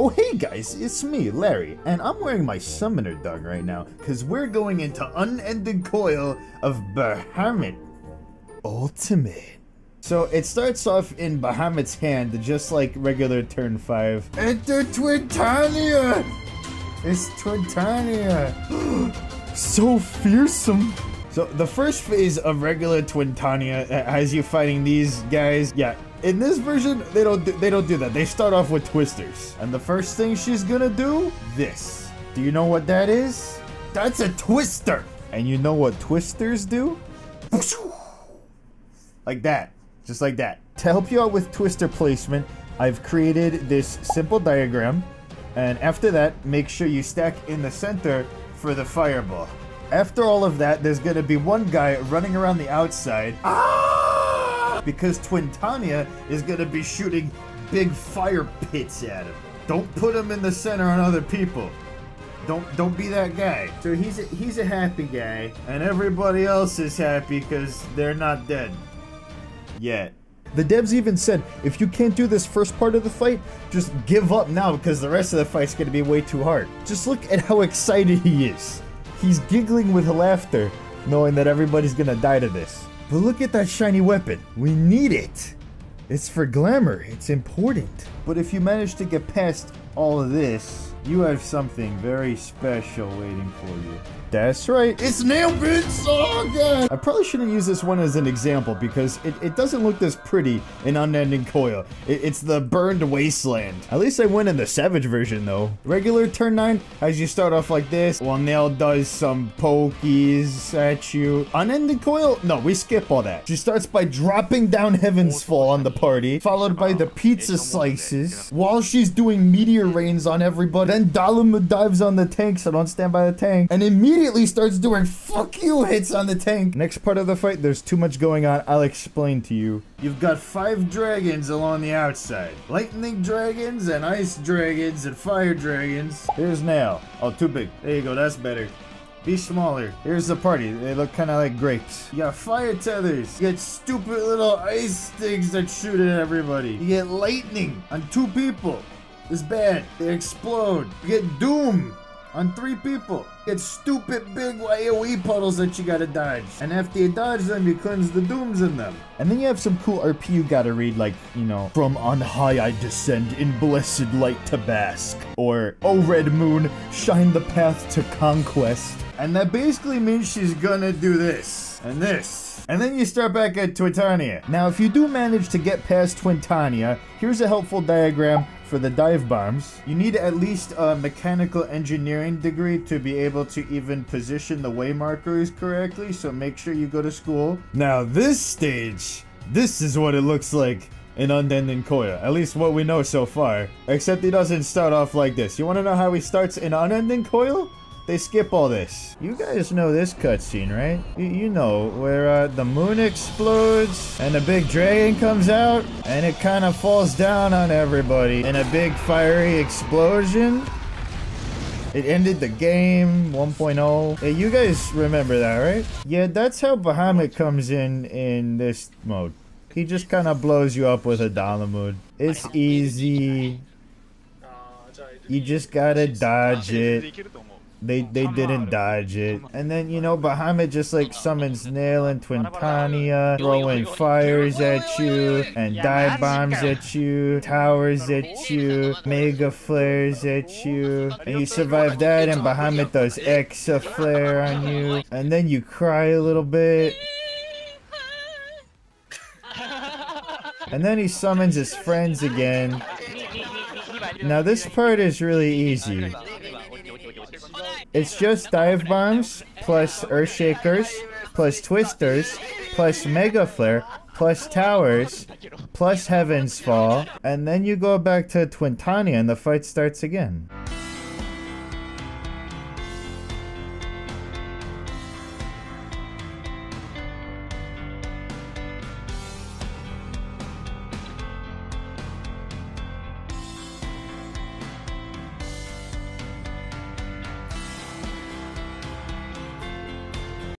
Oh hey guys, it's me, Larry, and I'm wearing my summoner dog right now, cause we're going into Unending Coil of Bahamut Ultimate. So it starts off in Bahamut's hand, just like regular turn 5. Enter Twintania! It's Twintania! So fearsome! So the first phase of regular Twintania has you fighting these guys, yeah. In this version, they don't do that. They start off with twisters. And the first thing she's gonna do, this. Do you know what that is? That's a twister! And you know what twisters do? Like that. Just like that. To help you out with twister placement, I've created this simple diagram. And after that, make sure you stack in the center for the fireball. After all of that, there's gonna be one guy running around the outside. Ah! Because Twintania is going to be shooting big fire pits at him. Don't put him in the center on other people. Don't be that guy. So he's a happy guy, and everybody else is happy because they're not dead. Yet. The devs even said, if you can't do this first part of the fight, just give up now because the rest of the fight's going to be way too hard. Just look at how excited he is. He's giggling with laughter, knowing that everybody's going to die to this. But look at that shiny weapon. We need it. It's for glamour. It's important. But if you manage to get past all of this, you have something very special waiting for you. That's right. It's Nailbiter Saga! I probably shouldn't use this one as an example because it doesn't look this pretty in Unending Coil. It's the burned wasteland. At least I went in the Savage version though. Regular turn 9, as you start off like this, while Nail does some pokies at you. Unending Coil? No, we skip all that. She starts by dropping down Heaven's Fall on the party, followed by the pizza slices, while she's doing meteor rains on everybody. Then Dalamud dives on the tank, so don't stand by the tank. And immediately starts doing fuck you hits on the tank. Next part of the fight, there's too much going on. I'll explain to you. You've got 5 dragons along the outside. Lightning dragons and ice dragons and fire dragons. Here's Nail. Oh, too big. There you go. That's better. Be smaller. Here's the party. They look kind of like grapes. You got fire tethers. You got stupid little ice things that shoot at everybody. You get lightning on 2 people. It's bad. They explode. You get doom on 3 people. It's stupid big AoE puddles that you gotta dodge. And after you dodge them, you cleanse the dooms in them. And then you have some cool RP you gotta read, like, you know, from on high I descend in blessed light to bask. Or, oh red moon, shine the path to conquest. And that basically means she's gonna do this. And this. And then you start back at Twintania. Now, if you do manage to get past Twintania, here's a helpful diagram for the dive bombs. You need at least a mechanical engineering degree to be able to even position the way markers correctly, so make sure you go to school. Now this stage, this is what it looks like in Unending Coil, at least what we know so far. Except he doesn't start off like this. You want to know how he starts in Unending Coil? They skip all this. You guys know this cutscene, right? You know, where the moon explodes and a big dragon comes out and it kind of falls down on everybody in a big fiery explosion. It ended the game, 1.0. Hey, you guys remember that, right? Yeah, that's how Bahamut comes in this mode. He just kind of blows you up with a Dalamud. It's easy. You just gotta dodge it. They didn't dodge it. And then, you know, Bahamut just like summons Nail and Twintania, throwing fires at you, and dive bombs at you, towers at you, mega flares at you. And you survive that, and Bahamut does exa flare on you. And then you cry a little bit. And then he summons his friends again. Now this part is really easy. It's just dive bombs, plus earthshakers, plus twisters, plus mega flare, plus towers, plus Heaven's Fall, and then you go back to Twintania and the fight starts again.